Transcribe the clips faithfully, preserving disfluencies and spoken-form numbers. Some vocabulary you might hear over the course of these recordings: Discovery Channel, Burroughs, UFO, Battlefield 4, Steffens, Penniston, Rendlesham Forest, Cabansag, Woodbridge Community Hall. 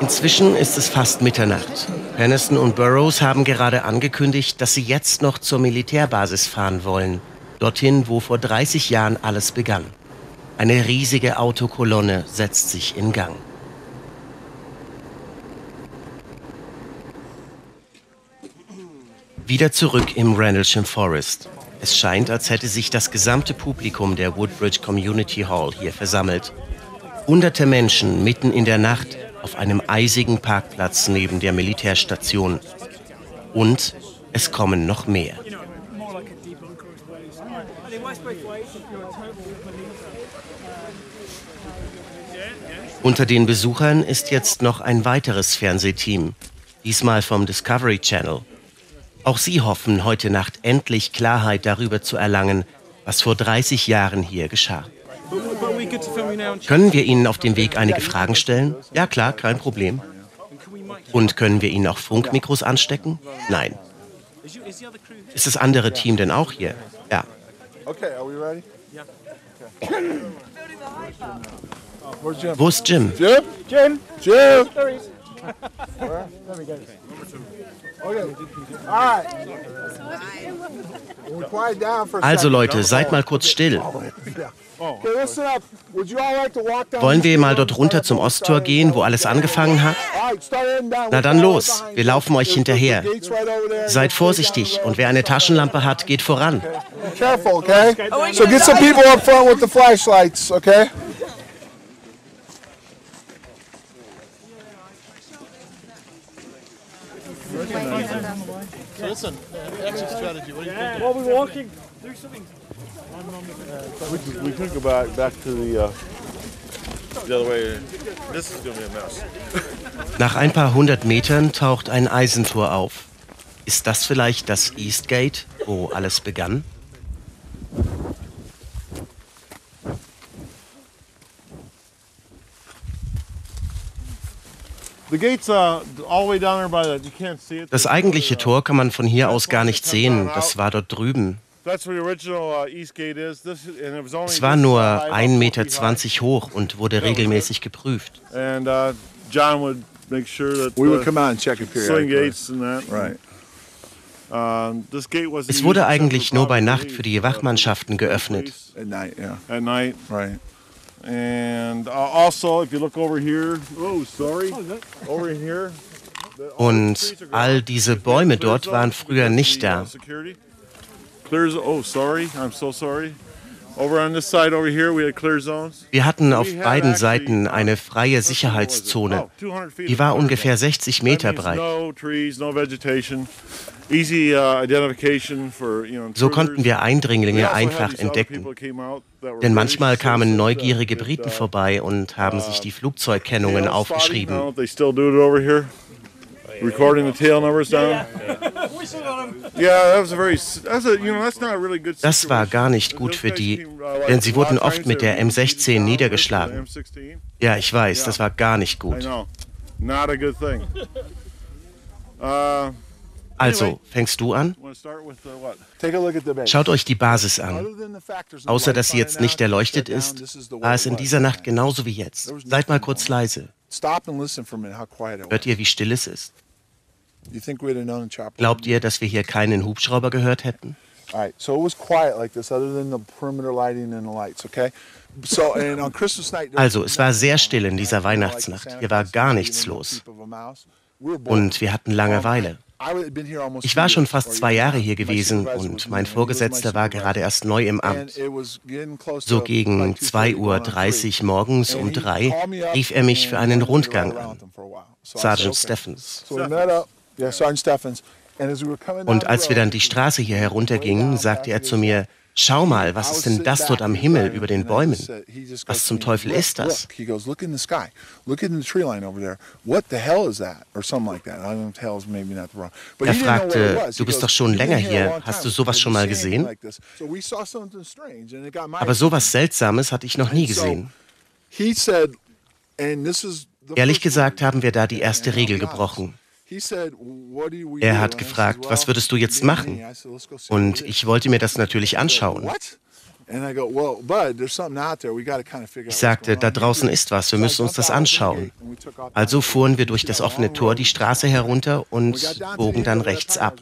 Inzwischen ist es fast Mitternacht. Penniston und Burroughs haben gerade angekündigt, dass sie jetzt noch zur Militärbasis fahren wollen. Dorthin, wo vor dreißig Jahren alles begann. Eine riesige Autokolonne setzt sich in Gang. Wieder zurück im Rendlesham Forest. Es scheint, als hätte sich das gesamte Publikum der Woodbridge Community Hall hier versammelt. Hunderte Menschen mitten in der Nacht auf einem eisigen Parkplatz neben der Militärstation. Und es kommen noch mehr. Unter den Besuchern ist jetzt noch ein weiteres Fernsehteam, diesmal vom Discovery Channel. Auch sie hoffen, heute Nacht endlich Klarheit darüber zu erlangen, was vor dreißig Jahren hier geschah. Können wir Ihnen auf dem Weg einige Fragen stellen? Ja, klar, kein Problem. Und können wir Ihnen auch Funkmikros anstecken? Nein. Ist das andere Team denn auch hier? Ja. Wo ist Jim? Jim? Jim? Jim? Also Leute, seid mal kurz still. Wollen wir mal dort runter zum Osttor gehen, wo alles angefangen hat? Na dann los, wir laufen euch hinterher. Seid vorsichtig und wer eine Taschenlampe hat, geht voran. Nach ein paar hundert Metern taucht ein Eisentor auf. Ist das vielleicht das East Gate, wo alles begann? Das eigentliche Tor kann man von hier aus gar nicht sehen. Das war dort drüben. Es war nur ein Meter zwanzig hoch und wurde regelmäßig geprüft. Es wurde eigentlich nur bei Nacht für die Wachmannschaften geöffnet. Und all diese Bäume dort waren früher nicht da. Wir hatten auf beiden Seiten eine freie Sicherheitszone. Die war ungefähr sechzig Meter breit. So konnten wir Eindringlinge einfach entdecken. Denn manchmal kamen neugierige Briten vorbei und haben sich die Flugzeugkennungen aufgeschrieben. Das war gar nicht gut für die, denn sie wurden oft mit der M sechzehn niedergeschlagen. Ja, ich weiß, das war gar nicht gut. Also, fängst du an? Schaut euch die Basis an. Außer, dass sie jetzt nicht erleuchtet ist, war es in dieser Nacht genauso wie jetzt. Seid mal kurz leise. Hört ihr, wie still es ist? Glaubt ihr, dass wir hier keinen Hubschrauber gehört hätten? Also, es war sehr still in dieser Weihnachtsnacht. Hier war gar nichts los. Und wir hatten Langeweile. Ich war schon fast zwei Jahre hier gewesen und mein Vorgesetzter war gerade erst neu im Amt. So gegen zwei Uhr dreißig morgens um drei rief er mich für einen Rundgang an. Sergeant Steffens. Und als wir dann die Straße hier heruntergingen, sagte er zu mir: Schau mal, was ist denn das dort am Himmel über den Bäumen? Was zum Teufel ist das? Er fragte, du bist doch schon länger hier, hast du sowas schon mal gesehen? Aber sowas Seltsames hatte ich noch nie gesehen. Ehrlich gesagt haben wir da die erste Regel gebrochen. Er hat gefragt, was würdest du jetzt machen? Und ich wollte mir das natürlich anschauen. Ich sagte, da draußen ist was, wir müssen uns das anschauen. Also fuhren wir durch das offene Tor die Straße herunter und bogen dann rechts ab.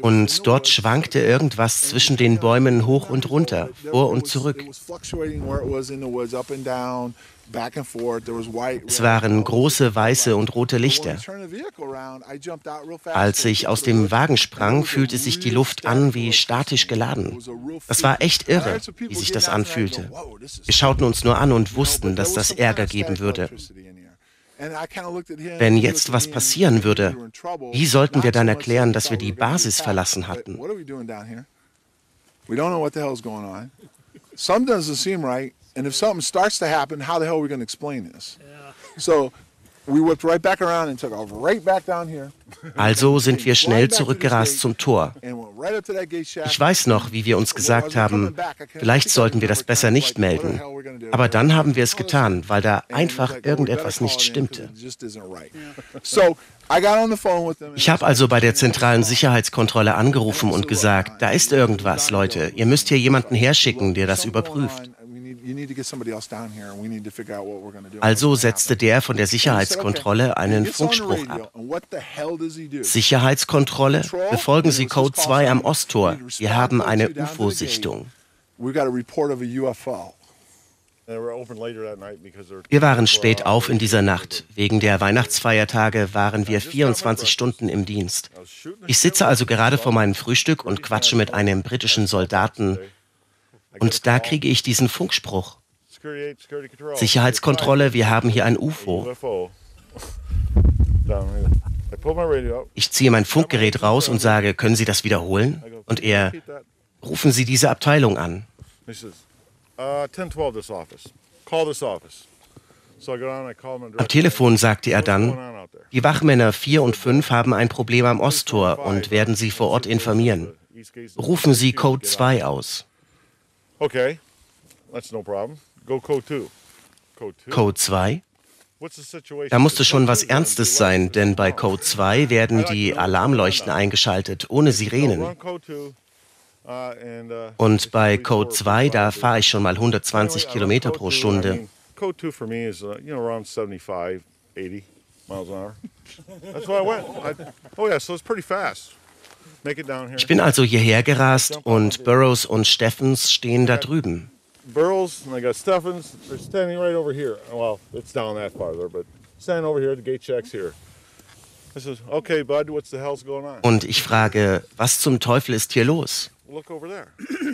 Und dort schwankte irgendwas zwischen den Bäumen hoch und runter, vor und zurück. Es waren große weiße und rote Lichter. Als ich aus dem Wagen sprang, fühlte sich die Luft an wie statisch geladen. Das war echt irre, wie sich das anfühlte. Wir schauten uns nur an und wussten, dass das Ärger geben würde. Wenn jetzt was passieren würde, wie sollten wir dann erklären, dass wir die Basis verlassen hatten? Also sind wir schnell zurückgerast zum Tor. Ich weiß noch, wie wir uns gesagt haben, vielleicht sollten wir das besser nicht melden. Aber dann haben wir es getan, weil da einfach irgendetwas nicht stimmte. Ich habe also bei der zentralen Sicherheitskontrolle angerufen und gesagt, da ist irgendwas, Leute. Ihr müsst hier jemanden herschicken, der das überprüft. Also setzte der von der Sicherheitskontrolle einen Funkspruch ab. Sicherheitskontrolle, befolgen Sie Code zwei am Osttor. Wir haben eine U F O-Sichtung. Wir waren spät auf in dieser Nacht. Wegen der Weihnachtsfeiertage waren wir vierundzwanzig Stunden im Dienst. Ich sitze also gerade vor meinem Frühstück und quatsche mit einem britischen Soldaten. Und da kriege ich diesen Funkspruch. Sicherheitskontrolle, wir haben hier ein U F O. Ich ziehe mein Funkgerät raus und sage, können Sie das wiederholen? Und er, rufen Sie diese Abteilung an. Am Telefon sagte er dann, die Wachmänner vier und fünf haben ein Problem am Osttor und werden Sie vor Ort informieren. Rufen Sie Code zwei aus. Okay, that's no problem. Go Code two. Code two? Da musste schon was Ernstes sein, denn bei Code zwei werden die Alarmleuchten eingeschaltet, ohne Sirenen. Und bei Code zwei, da fahre ich schon mal hundertzwanzig Kilometer pro Stunde. Code two for me is, you know, around seventy-five, eighty miles an hour. That's where I went. I, oh yeah, so it's pretty fast. Ich bin also hierher gerast und Burroughs und Steffens stehen da drüben. Und ich frage, was zum Teufel ist hier los?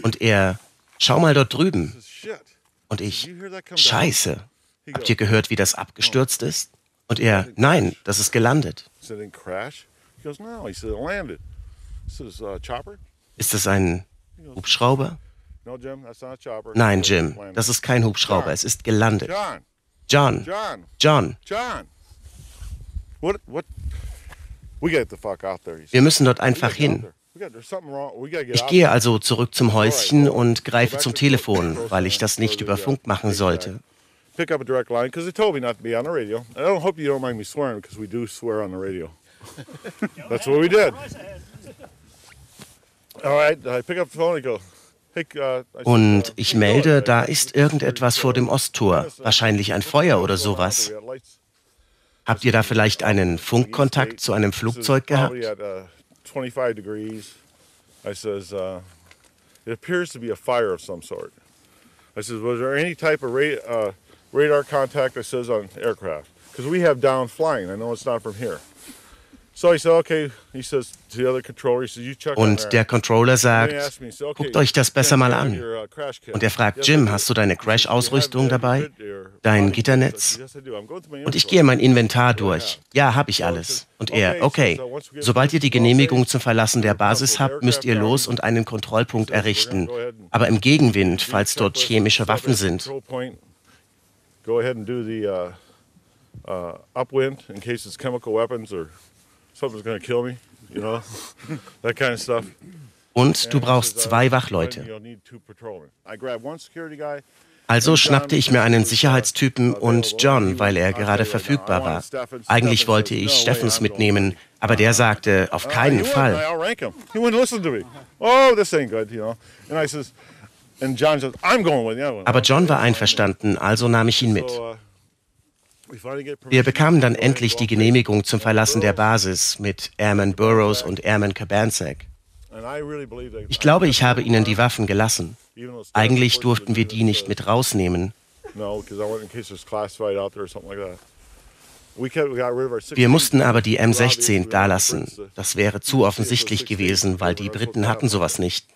Und er, schau mal dort drüben. Und ich, Scheiße, habt ihr gehört, wie das abgestürzt ist? Und er, nein, das ist gelandet. Ist das ein Hubschrauber? Nein, Jim, das ist kein Hubschrauber, es ist gelandet. John, John. Wir müssen dort einfach hin. Ich gehe also zurück zum Häuschen und greife zum Telefon, weil ich das nicht über Funk machen sollte. That's what we did. Und ich melde, da ist irgendetwas vor dem Osttor, wahrscheinlich ein Feuer oder sowas. Habt ihr da vielleicht einen Funkkontakt zu einem Flugzeug gehabt? Und der Controller sagt, guckt euch das besser mal an. Und er fragt, Jim, hast du deine Crash-Ausrüstung dabei? Dein Gitternetz? Und ich gehe mein Inventar durch. Ja, habe ich alles. Und er, okay, sobald ihr die Genehmigung zum Verlassen der Basis habt, müsst ihr los und einen Kontrollpunkt errichten. Aber im Gegenwind, falls dort chemische Waffen sind. Und du brauchst zwei Wachleute. Also schnappte ich mir einen Sicherheitstypen und John, weil er gerade verfügbar war. Eigentlich wollte ich Steffens mitnehmen, aber der sagte, auf keinen Fall. Aber John war einverstanden, also nahm ich ihn mit. Wir bekamen dann endlich die Genehmigung zum Verlassen der Basis mit Airman Burroughs und Airman Cabansag. Ich glaube, ich habe ihnen die Waffen gelassen. Eigentlich durften wir die nicht mit rausnehmen. Wir mussten aber die M sechzehn dalassen. Das wäre zu offensichtlich gewesen, weil die Briten hatten sowas nicht.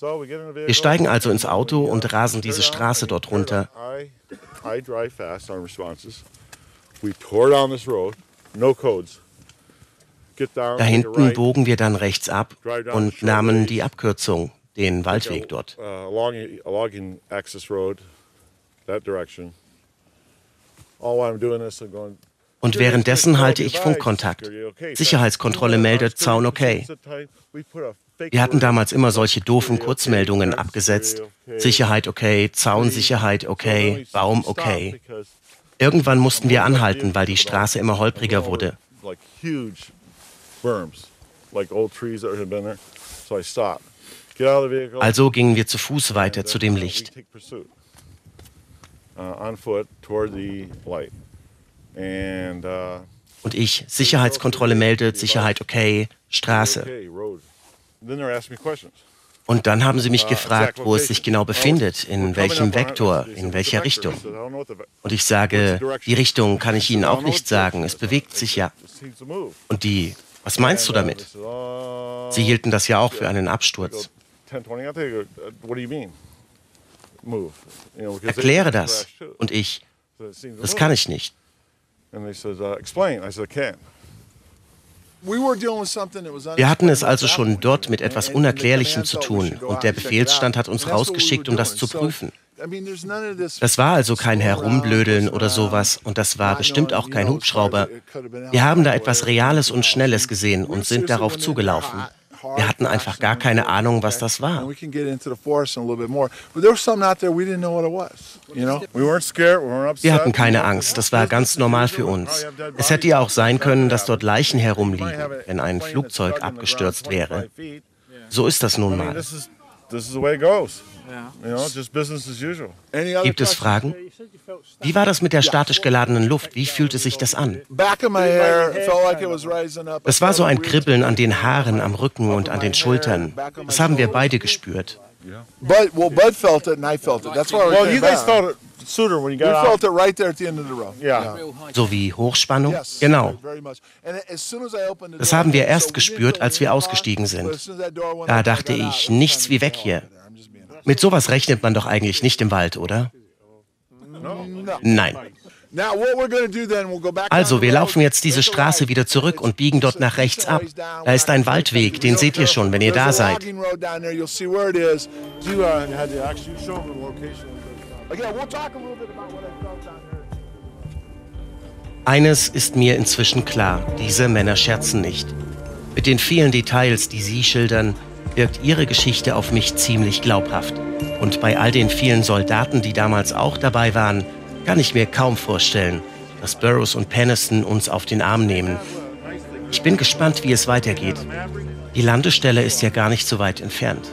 Wir steigen also ins Auto und rasen diese Straße dort runter. Da hinten bogen wir dann rechts ab und nahmen die Abkürzung, den Waldweg dort. Und währenddessen halte ich Funkkontakt. Sicherheitskontrolle meldet, Zaun okay. Wir hatten damals immer solche doofen Kurzmeldungen abgesetzt. Sicherheit okay, Zaunsicherheit okay, Baum okay. Irgendwann mussten wir anhalten, weil die Straße immer holpriger wurde. Also gingen wir zu Fuß weiter zu dem Licht. Und ich, Sicherheitskontrolle meldet, Sicherheit okay, Straße. Und dann haben sie mich gefragt, wo es sich genau befindet, in welchem Vektor, in welcher Richtung. Und ich sage, die Richtung kann ich Ihnen auch nicht sagen, es bewegt sich ja. Und die, was meinst du damit? Sie hielten das ja auch für einen Absturz. Erkläre das. Und ich, das kann ich nicht. Wir hatten es also schon dort mit etwas Unerklärlichem zu tun und der Befehlsstand hat uns rausgeschickt, um das zu prüfen. Das war also kein Herumblödeln oder sowas und das war bestimmt auch kein Hubschrauber. Wir haben da etwas Reales und Schnelles gesehen und sind darauf zugelaufen. Wir hatten einfach gar keine Ahnung, was das war. Wir hatten keine Angst, das war ganz normal für uns. Es hätte ja auch sein können, dass dort Leichen herumliegen, wenn ein Flugzeug abgestürzt wäre. So ist das nun mal. Gibt es Fragen? Wie war das mit der statisch geladenen Luft? Wie fühlte sich das an? Es war so ein Kribbeln an den Haaren, am Rücken und an den Schultern. Das haben wir beide gespürt. So wie Hochspannung? Genau. Das haben wir erst gespürt, als wir ausgestiegen sind. Da dachte ich, nichts wie weg hier. Mit sowas rechnet man doch eigentlich nicht im Wald, oder? Nein. Also, wir laufen jetzt diese Straße wieder zurück und biegen dort nach rechts ab. Da ist ein Waldweg, den seht ihr schon, wenn ihr da seid. Eines ist mir inzwischen klar, diese Männer scherzen nicht. Mit den vielen Details, die sie schildern, wirkt ihre Geschichte auf mich ziemlich glaubhaft. Und bei all den vielen Soldaten, die damals auch dabei waren, kann ich mir kaum vorstellen, dass Burroughs und Penniston uns auf den Arm nehmen. Ich bin gespannt, wie es weitergeht. Die Landestelle ist ja gar nicht so weit entfernt.